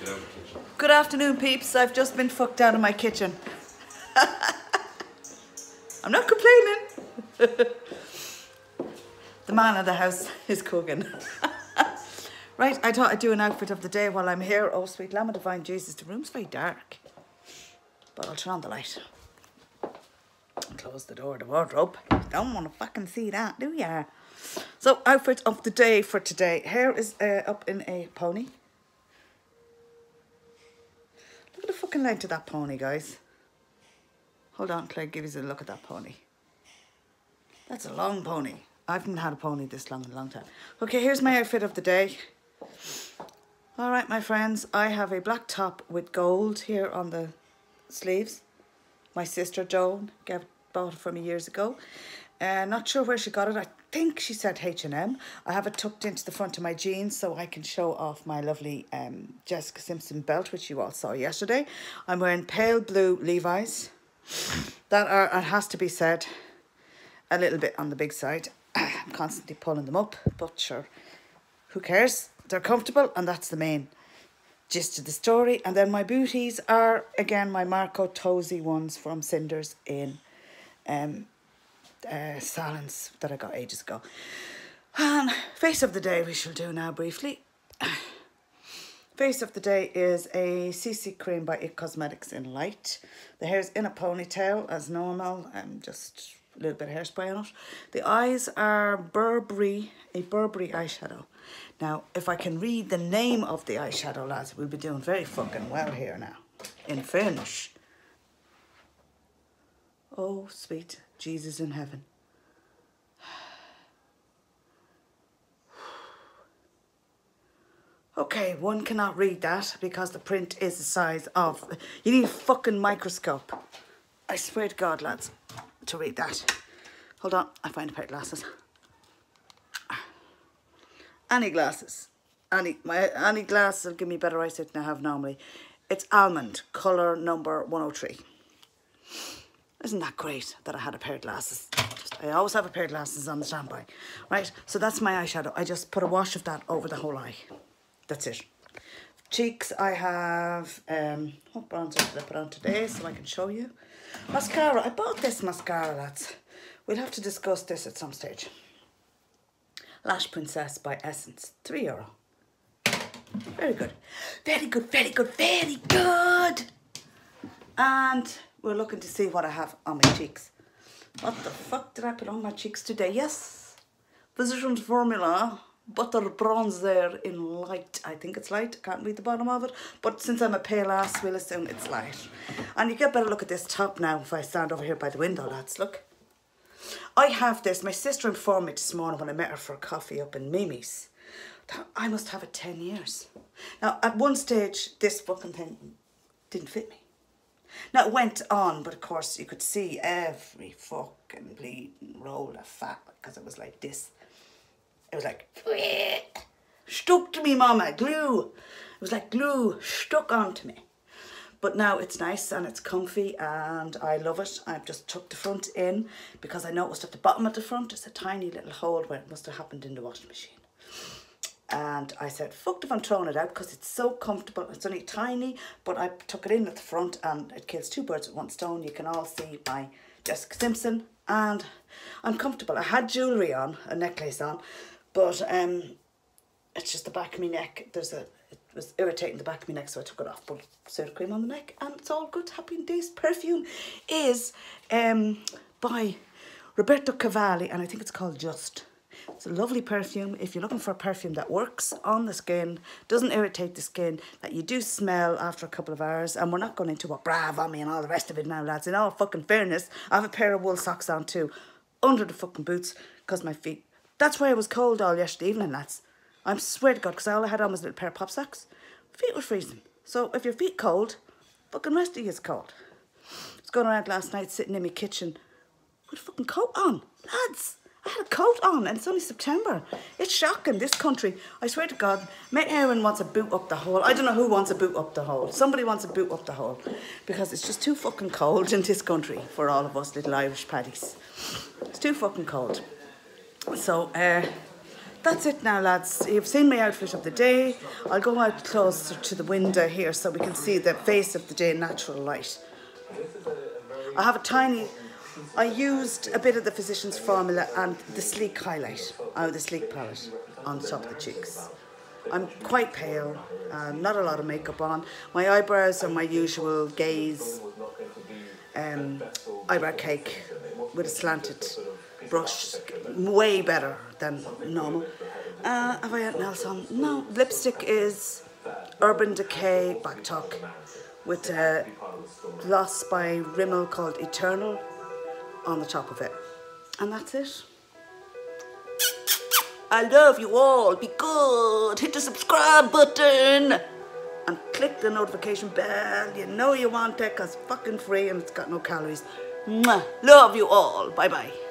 Get out of the kitchen. Good afternoon, peeps. I've just been fucked out of my kitchen. I'm not complaining. The man of the house is cooking. Right, I thought I'd do an outfit of the day while I'm here. Oh, sweet Lamb of Divine Jesus, the room's very dark. But I'll turn on the light. Close the door of the wardrobe. Don't want to fucking see that, do ya? So, outfit of the day for today. Hair is up in a pony. Look at the fucking length of that pony, guys. Hold on, Claire, give you a look at that pony. That's a long pony. I haven't had a pony this long in a long time. Okay, here's my outfit of the day. All right, my friends, I have a black top with gold here on the sleeves. My sister, Joan, bought it for me years ago. Not sure where she got it. I think she said H&M. I have it tucked into the front of my jeans so I can show off my lovely Jessica Simpson belt, which you all saw yesterday. I'm wearing pale blue Levi's. That are, it has to be said, a little bit on the big side. I'm constantly pulling them up, but sure, who cares? They're comfortable and that's the main gist of the story. And then my booties are, again, my Marco Tozzi ones from Cinders in Salons that I got ages ago. And face of the day we shall do now briefly. Face of the day is a CC cream by IT Cosmetics in Light. The hair's in a ponytail as normal, just a little bit of hairspray on it. The eyes are Burberry, a Burberry eyeshadow. Now, if I can read the name of the eyeshadow, lads, we'll be doing very fucking well here now, in French. Oh, sweet Jesus in heaven. Okay, one cannot read that because the print is the size of... You need a fucking microscope. I swear to God, lads, to read that. Hold on, I find a pair of glasses. Any glasses. Any glasses will give me better eyesight than I have normally. It's almond, colour number 103. Isn't that great that I had a pair of glasses? I always have a pair of glasses on the standby. Right, so that's my eyeshadow. I just put a wash of that over the whole eye. That's it. Cheeks, I have... what bronzer did I put on today so I can show you? Mascara. I bought this mascara, lads. We'll have to discuss this at some stage. Lash Princess by Essence. €3. Very good. Very good, very good, very good! And we're looking to see what I have on my cheeks. What the fuck did I put on my cheeks today? Yes. Physicians Formula. Butter Bronzer in Light. I think it's Light. I can't read the bottom of it. But since I'm a pale ass, we'll assume it's Light. And you get a better look at this top now if I stand over here by the window, lads. Look. I have this. My sister informed me this morning when I met her for coffee up in Mimi's. I must have it 10 years. Now, at one stage, this fucking thing didn't fit me. Now, it went on, but of course, you could see every fucking bleeding roll of fat because it was like this. It was like, stuck to me, mama, glue. It was like glue stuck onto me. But now it's nice and it's comfy and I love it. I've just tucked the front in because I noticed at the bottom of the front, it's a tiny little hole where it must have happened in the washing machine. And I said, fuck if I'm throwing it out because it's so comfortable. It's only tiny, but I tuck it in at the front and it kills two birds with one stone. You can all see by Jessica Simpson and I'm comfortable. I had jewellery on, a necklace on. But it's just the back of my neck. It was irritating the back of my neck, so I took it off. Put soda cream on the neck, and it's all good. Happy and Days perfume is by Roberto Cavalli, and I think it's called Just. It's a lovely perfume. If you're looking for a perfume that works on the skin, doesn't irritate the skin, that you do smell after a couple of hours, and we're not going into what brave on me and all the rest of it now, lads. In all fucking fairness, I have a pair of wool socks on too, under the fucking boots, because my feet... That's why I was cold all yesterday evening, lads. I swear to God, because all I had on was a little pair of pop socks. Feet were freezing. So if your feet cold, fucking rest of you is cold. I was going around last night sitting in my kitchen with a fucking coat on. Lads, I had a coat on and it's only September. It's shocking, this country. I swear to God, Matt Aaron wants a boot up the hole. I don't know who wants a boot up the hole. Somebody wants a boot up the hole because it's just too fucking cold in this country for all of us little Irish paddies. It's too fucking cold. So that's it now, lads. You've seen my outfit of the day. I'll go out closer to the window here so we can see the face of the day in natural light. I have a tiny... I used a bit of the Physicians Formula and the Sleek highlight, the Sleek palette on top of the cheeks. I'm quite pale, not a lot of makeup on. My eyebrows are my usual gaze eyebrow cake with a slanted brush, way better than normal. Have I anything else on? No, lipstick is Urban Decay Back Talk with a gloss by Rimmel called Eternal on the top of it. And that's it. I love you all. Be good. Hit the subscribe button and click the notification bell. You know you want it because it's fucking free and it's got no calories. Mwah. Love you all. Bye bye.